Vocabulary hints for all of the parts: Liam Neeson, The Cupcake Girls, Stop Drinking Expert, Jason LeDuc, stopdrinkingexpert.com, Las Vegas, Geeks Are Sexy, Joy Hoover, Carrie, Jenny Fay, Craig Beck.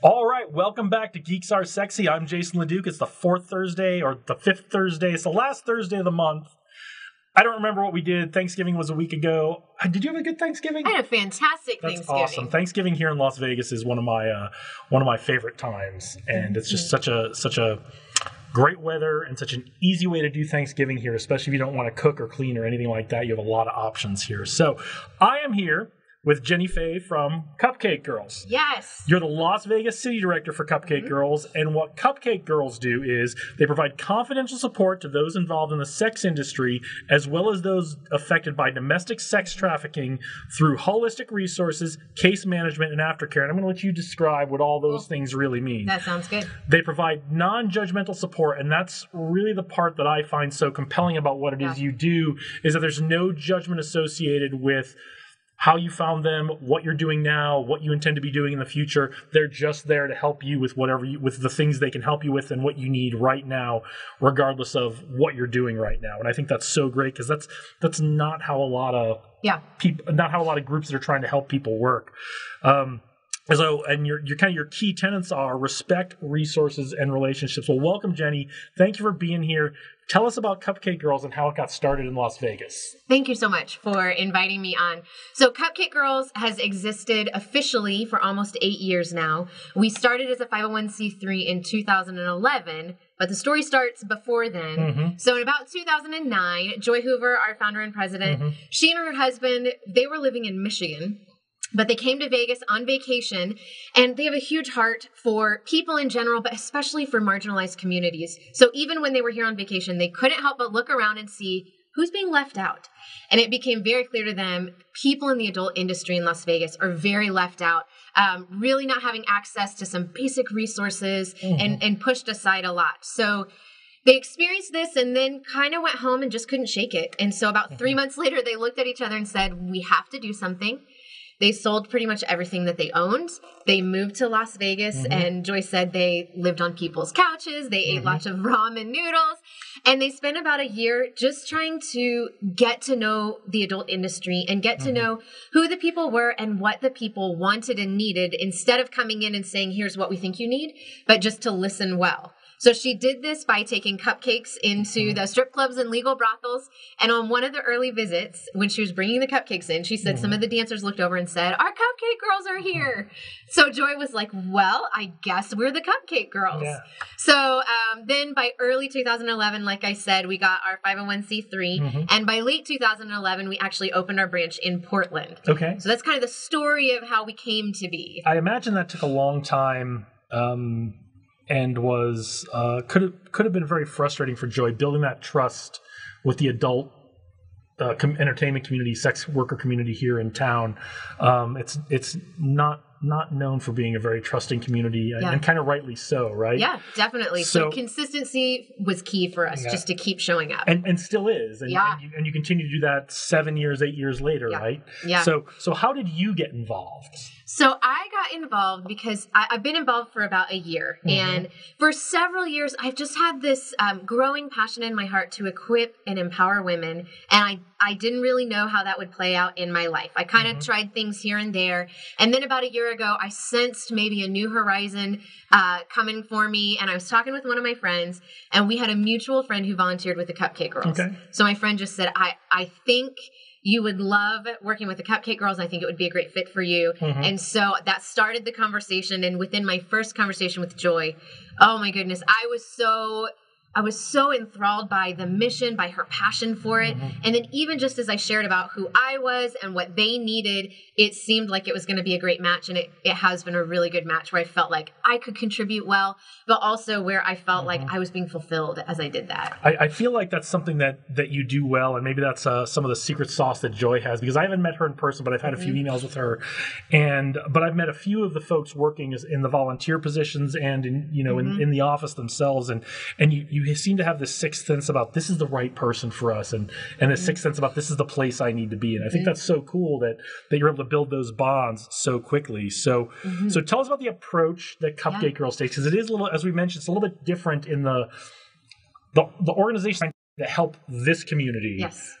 All right, welcome back to Geeks Are Sexy. I'm Jason LeDuc. It's the fourth Thursday or the fifth Thursday. It's the last Thursday of the month. I don't remember what we did. Thanksgiving was a week ago. Did you have a good Thanksgiving? I had a fantastic Thanksgiving. That's awesome. Thanksgiving here in Las Vegas is one of my favorite times, and it's just such a great weather and such an easy way to do Thanksgiving here, especially if you don't want to cook or clean or anything like that. You have a lot of options here. So I am here with Jenny Fay from Cupcake Girls. Yes. You're the Las Vegas City Director for Cupcake Girls, and what Cupcake Girls do is they provide confidential support to those involved in the sex industry as well as those affected by domestic sex trafficking through holistic resources, case management, and aftercare. And I'm going to let you describe what all those things really mean. That sounds good. They provide non-judgmental support, and that's really the part that I find so compelling about what it is you do, is that there's no judgment associated with how you found them, what you're doing now, what you intend to be doing in the future. They're just there to help you with with the things they can help you with and what you need right now, regardless of what you're doing right now. And I think that's so great because that's not how a lot of people, not how a lot of groups that are trying to help people work. So, and your key tenets are respect, resources, and relationships. Well, welcome, Jenny. Thank you for being here. Tell us about Cupcake Girls and how it got started in Las Vegas. Thank you so much for inviting me on. So Cupcake Girls has existed officially for almost 8 years now. We started as a 501c3 in 2011, but the story starts before then. So in about 2009, Joy Hoover, our founder and president, she and her husband, they were living in Michigan. But they came to Vegas on vacation, and they have a huge heart for people in general, but especially for marginalized communities. So even when they were here on vacation, they couldn't help but look around and see who's being left out. And it became very clear to them, people in the adult industry in Las Vegas are very left out, really not having access to some basic resources and pushed aside a lot. So they experienced this and then kind of went home and just couldn't shake it. And so about 3 months later, they looked at each other and said, we have to do something. They sold pretty much everything that they owned. They moved to Las Vegas, and Joy said they lived on people's couches. They ate lots of ramen noodles, and they spent about a year just trying to get to know the adult industry and get to know who the people were and what the people wanted and needed, instead of coming in and saying, here's what we think you need, but just to listen well. So she did this by taking cupcakes into the strip clubs and legal brothels. And on one of the early visits, when she was bringing the cupcakes in, she said some of the dancers looked over and said, our Cupcake Girls are here. So Joy was like, well, I guess we're the Cupcake Girls. Yeah. So then by early 2011, like I said, we got our 501c3. And by late 2011, we actually opened our branch in Portland. Okay. So that's kind of the story of how we came to be. I imagine that took a long time. And was could have been very frustrating for Joy, building that trust with the adult entertainment community, sex worker community here in town. It's not known for being a very trusting community, and kind of rightly so, right? Yeah, definitely. So consistency was key for us, just to keep showing up, and still is. And, and you continue to do that 7 years, 8 years later, right? Yeah. So how did you get involved? So I got involved because I've been involved for about a year. And for several years, I've just had this growing passion in my heart to equip and empower women. And I didn't really know how that would play out in my life. I kind of tried things here and there. And then about a year ago, I sensed maybe a new horizon coming for me. And I was talking with one of my friends, and we had a mutual friend who volunteered with the Cupcake Girls. Okay. So my friend just said, I think you would love working with the Cupcake Girls. I think it would be a great fit for you. And so that started the conversation. And within my first conversation with Joy, oh my goodness, I was so enthralled by the mission, by her passion for it. And then even just as I shared about who I was and what they needed, it seemed like it was going to be a great match. And it has been a really good match where I felt like I could contribute well, but also where I felt like I was being fulfilled as I did that. I feel like that's something that you do well. And maybe that's some of the secret sauce that Joy has, because I haven't met her in person, but I've had a few emails with her. But I've met a few of the folks working in the volunteer positions and in the office themselves. You seem to have this sixth sense about this is the right person for us, and this sixth sense about this is the place I need to be. And I think that's so cool that you're able to build those bonds so quickly. So so tell us about the approach that Cupcake Girls takes, because it is a little, as we mentioned, it's a little bit different in the organization that help this community. Yes.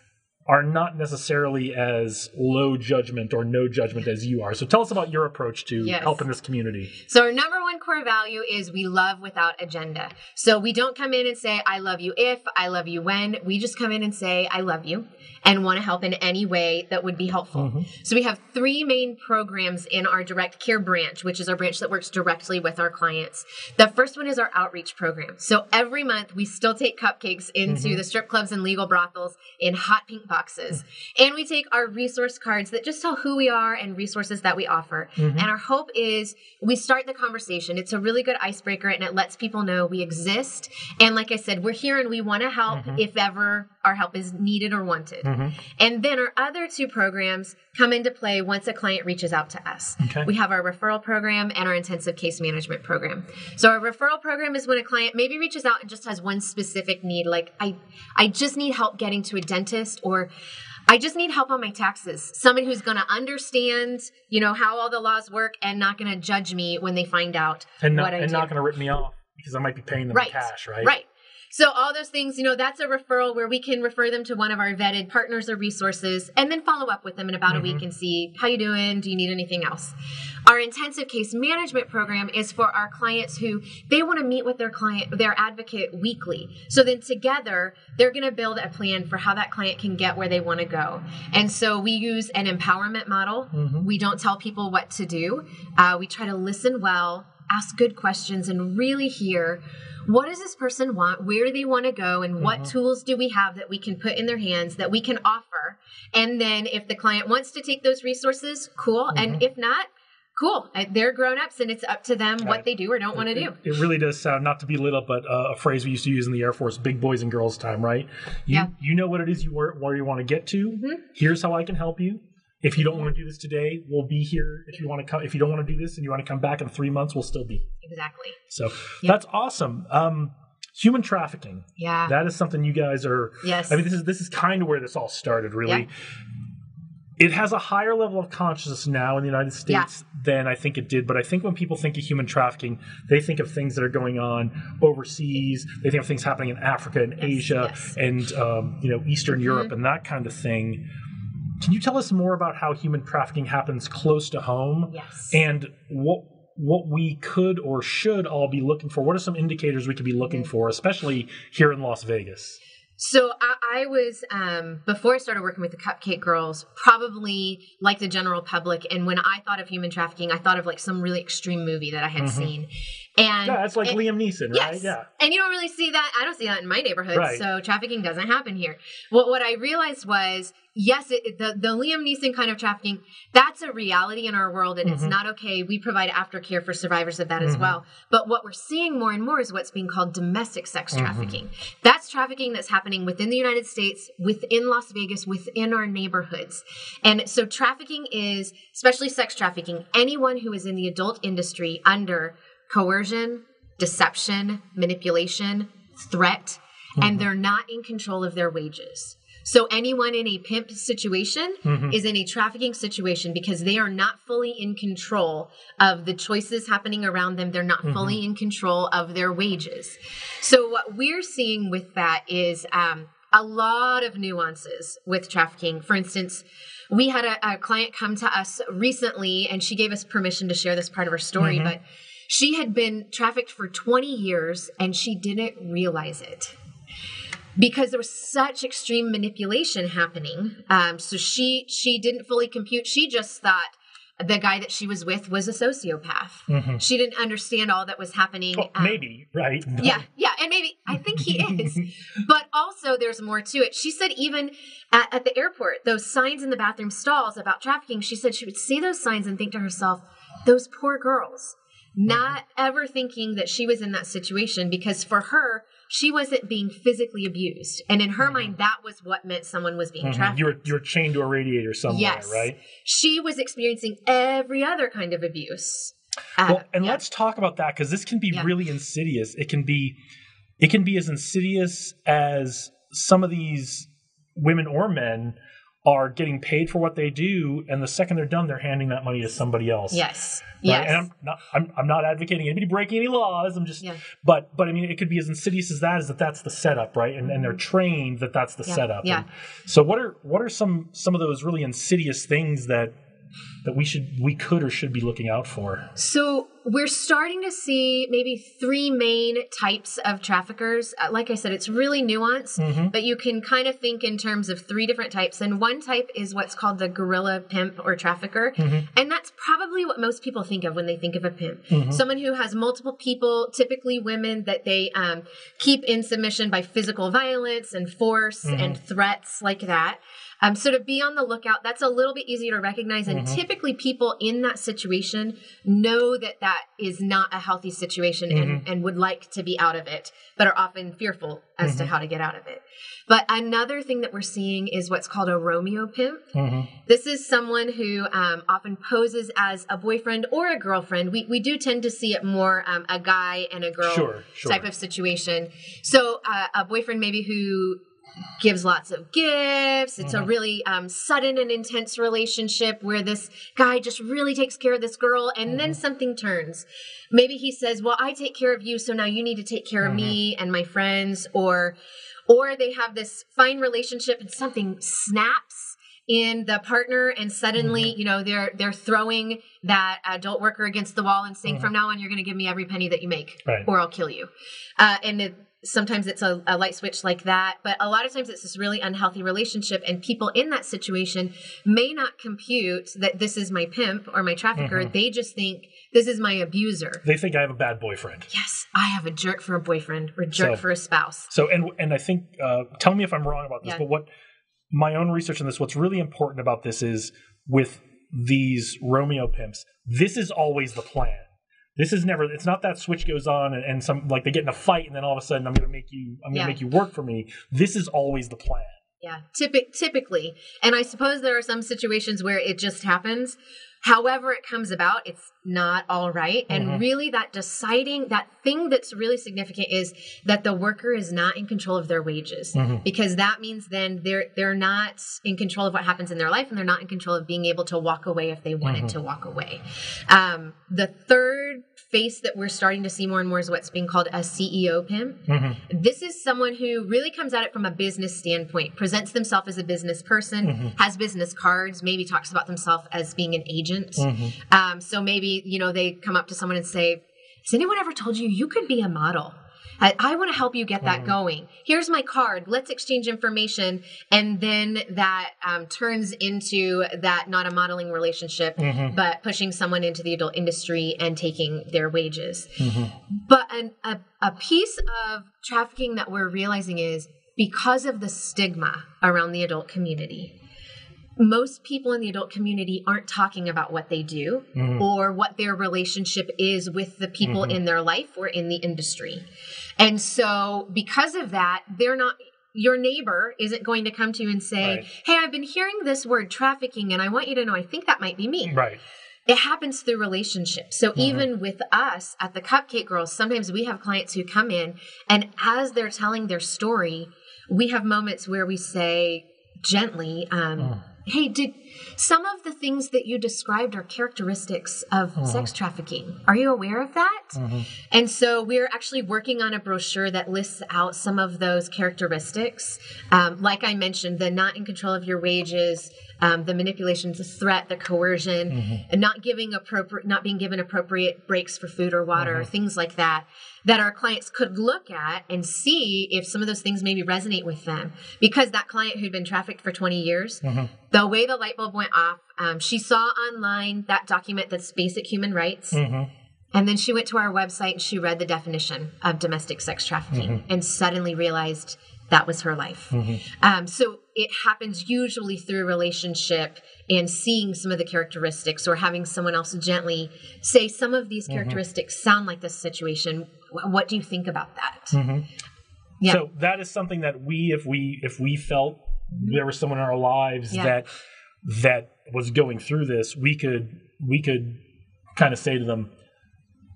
are not necessarily as low judgment or no judgment as you are. So tell us about your approach to helping this community. So our number one core value is we love without agenda. So we don't come in and say, I love you if, I love you when. We just come in and say, I love you and want to help in any way that would be helpful. Mm-hmm. So we have three main programs in our direct care branch, which is our branch that works directly with our clients. The first one is our outreach program. So every month we still take cupcakes into the strip clubs and legal brothels in hot pink boxes. Mm-hmm. And we take our resource cards that just tell who we are and resources that we offer. Mm-hmm. And our hope is we start the conversation. It's a really good icebreaker and it lets people know we exist. And like I said, we're here and we want to help if ever our help is needed or wanted. Mm-hmm. And then our other two programs come into play once a client reaches out to us. Okay. We have our referral program and our intensive case management program. So our referral program is when a client maybe reaches out and just has one specific need, like I just need help getting to a dentist, or I just need help on my taxes. Somebody who's going to understand, you know, how all the laws work and not going to judge me when they find out what I do. Not going to rip me off because I might be paying them in cash, right? Right. So all those things, you know, that's a referral where we can refer them to one of our vetted partners or resources and then follow up with them in about a week and see, how you doing? Do you need anything else? Our intensive case management program is for our clients who they want to meet with their client, their advocate weekly. So then together, they're going to build a plan for how that client can get where they want to go. And so we use an empowerment model. Mm-hmm. We don't tell people what to do. We try to listen well, ask good questions, and really hear, what does this person want? Where do they want to go? And what tools do we have that we can put in their hands that we can offer? And then if the client wants to take those resources, cool. And if not, cool. They're grown-ups and it's up to them what they do or don't want to do. It really does sound, not to be lit up, but a phrase we used to use in the Air Force, big boys and girls time, right? You know what it is where you want to get to. Mm-hmm. Here's how I can help you. If you don't want to do this today, we'll be here. If you want to come, if you don't want to do this and you want to come back in 3 months, we'll still be. Exactly. So that's awesome. Human trafficking. Yeah. That is something you guys are. Yes. I mean, this is kind of where this all started, really. Yeah. It has a higher level of consciousness now in the United States than I think it did. But I think when people think of human trafficking, they think of things that are going on overseas. They think of things happening in Africa and Asia and you know, Eastern Europe and that kind of thing. Can you tell us more about how human trafficking happens close to home? Yes. And what we could or should all be looking for? What are some indicators we could be looking for, especially here in Las Vegas? So I was, before I started working with the Cupcake Girls, probably like the general public. And when I thought of human trafficking, I thought of like some really extreme movie that I had seen. And that's like Liam Neeson, right? Yes. Yeah. And you don't really see that. I don't see that in my neighborhood. Right. So trafficking doesn't happen here. Well, what I realized was, yes, the Liam Neeson kind of trafficking, that's a reality in our world, and it's not okay. We provide aftercare for survivors of that as well. But what we're seeing more and more is what's being called domestic sex trafficking. That's trafficking that's happening within the United States, within Las Vegas, within our neighborhoods. And so trafficking is, especially sex trafficking, anyone who is in the adult industry under coercion, deception, manipulation, threat, and they're not in control of their wages. So anyone in a pimp situation is in a trafficking situation because they are not fully in control of the choices happening around them. They're not fully in control of their wages. So what we're seeing with that is a lot of nuances with trafficking. For instance, we had a client come to us recently, and she gave us permission to share this part of her story, but she had been trafficked for 20 years, and she didn't realize it, because there was such extreme manipulation happening. So she didn't fully compute. She just thought the guy that she was with was a sociopath. She didn't understand all that was happening. Well, maybe, right? Yeah, yeah. And maybe, I think he is. But also there's more to it. She said even at the airport, those signs in the bathroom stalls about trafficking, she said she would see those signs and think to herself, those poor girls, not ever thinking that she was in that situation, because for her, she wasn't being physically abused. And in her mind, that was what meant someone was being trafficked. You were chained to a radiator somewhere, right? She was experiencing every other kind of abuse. Well, and let's talk about that, because this can be really insidious. It can be as insidious as some of these women or men are getting paid for what they do, and the second they're done, they're handing that money to somebody else. Yes. Right? Yes. And I'm not advocating anybody break any laws. I'm just, but I mean, it could be as insidious as that is that that's the setup, right? And and they're trained that that's the setup. Yeah. And so what are some of those really insidious things that we could or should be looking out for? So we're starting to see maybe three main types of traffickers. Like I said, it's really nuanced, but you can kind of think in terms of three different types. And one type is what's called the guerrilla pimp or trafficker. And that's probably what most people think of when they think of a pimp. Someone who has multiple people, typically women, that they keep in submission by physical violence and force and threats like that. So to be on the lookout, that's a little bit easier to recognize. And typically people in that situation know that is not a healthy situation and would like to be out of it, but are often fearful as to how to get out of it. But another thing that we're seeing is what's called a Romeo pimp. This is someone who often poses as a boyfriend or a girlfriend. We do tend to see it more a guy and a girl type of situation. So a boyfriend maybe who gives lots of gifts. It's a really sudden and intense relationship where this guy just really takes care of this girl, and then something turns. Maybe he says, well, I take care of you, so now you need to take care of me and my friends. Or they have this fine relationship and something snaps in the partner, and suddenly, you know, they're throwing that adult worker against the wall and saying, from now on, you're going to give me every penny that you make, or I'll kill you. Sometimes it's a light switch like that, but a lot of times it's this really unhealthy relationship, and people in that situation may not compute that this is my pimp or my trafficker. They just think this is my abuser. They think I have a bad boyfriend. Yes, I have a jerk for a boyfriend or a jerk for a spouse. So, and I think, tell me if I'm wrong about this, but what my own research on this, what's really important about this is with these Romeo pimps, this is always the plan. This is never, it's not that switch goes on and some, like they get in a fight and then all of a sudden I'm going to make you work for me. This is always the plan. Yeah. Typically. And I suppose there are some situations where it just happens. However it comes about, it's not all right. And really that thing that's really significant is that the worker is not in control of their wages, because that means then they're not in control of what happens in their life, and they're not in control of being able to walk away if they wanted to walk away. The third face that we're starting to see more and more is what's being called a CEO pimp. This is someone who really comes at it from a business standpoint, presents themselves as a business person, has business cards, maybe talks about themselves as being an agent. So maybe, you know, they come up to someone and say, has anyone ever told you you could be a model? I want to help you get that going. Here's my card. Let's exchange information. And then that turns into that not a modeling relationship, but pushing someone into the adult industry and taking their wages. But a piece of trafficking that we're realizing is because of the stigma around the adult community. Most people in the adult community aren't talking about what they do or what their relationship is with the people in their life or in the industry. And so because of that, your neighbor isn't going to come to you and say, hey, I've been hearing this word trafficking, and I want you to know, I think that might be me. Right. It happens through relationships. So even with us at the Cupcake Girls, sometimes we have clients who come in, and as they're telling their story, we have moments where we say gently, hey, did some of the things that you described are characteristics of sex trafficking? Are you aware of that? And so we're actually working on a brochure that lists out some of those characteristics. Like I mentioned, the not in control of your wages, the manipulation, the threat, the coercion, and not being given appropriate breaks for food or water, things like that our clients could look at and see if some of those things maybe resonate with them. Because that client who'd been trafficked for 20 years, the way the light bulb went off, she saw online that document that's basic human rights. And then she went to our website and she read the definition of domestic sex trafficking and suddenly realized that was her life. So it happens usually through relationship and seeing some of the characteristics, or having someone else gently say, some of these characteristics sound like this situation. What do you think about that? Yeah. So that is something that if we felt there was someone in our lives that was going through this, we could kind of say to them,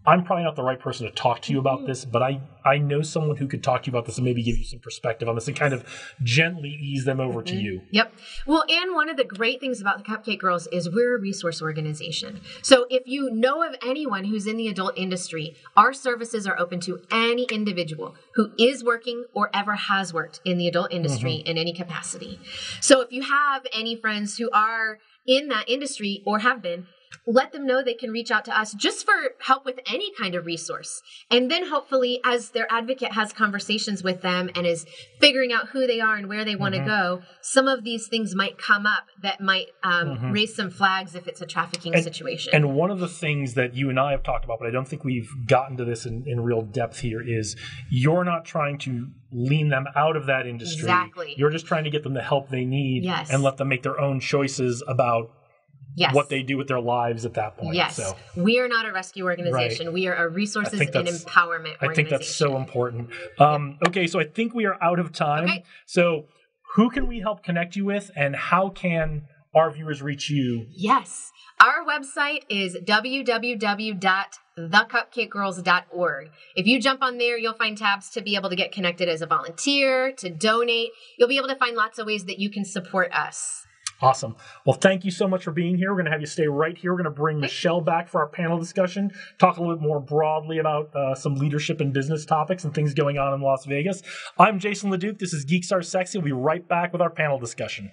I'm probably not the right person to talk to you about this, but I know someone who could talk to you about this and maybe give you some perspective on this and kind of gently ease them over to you. Yep. Well, and one of the great things about the Cupcake Girls is we're a resource organization. So if you know of anyone who's in the adult industry, our services are open to any individual who is working or ever has worked in the adult industry in any capacity. So if you have any friends who are in that industry or have been, let them know they can reach out to us just for help with any kind of resource. And then hopefully as their advocate has conversations with them and is figuring out who they are and where they want to go, some of these things might come up that might raise some flags if it's a trafficking situation. And one of the things that you and I have talked about, but I don't think we've gotten to this in real depth here, is you're not trying to lean them out of that industry. Exactly. You're just trying to get them the help they need and let them make their own choices about what they do with their lives at that point. So we are not a rescue organization. Right. We are a resources and empowerment organization. I think that's so important. Okay, so I think we are out of time. Okay. So who can we help connect you with, and how can our viewers reach you? Yes. Our website is www.thecupcakegirls.org. If you jump on there, you'll find tabs to be able to get connected as a volunteer, to donate. You'll be able to find lots of ways that you can support us. Awesome. Well, thank you so much for being here. We're going to have you stay right here. We're going to bring Michelle back for our panel discussion, talk a little bit more broadly about some leadership and business topics and things going on in Las Vegas. I'm Jason LeDuc. This is Geeks Are Sexy. We'll be right back with our panel discussion.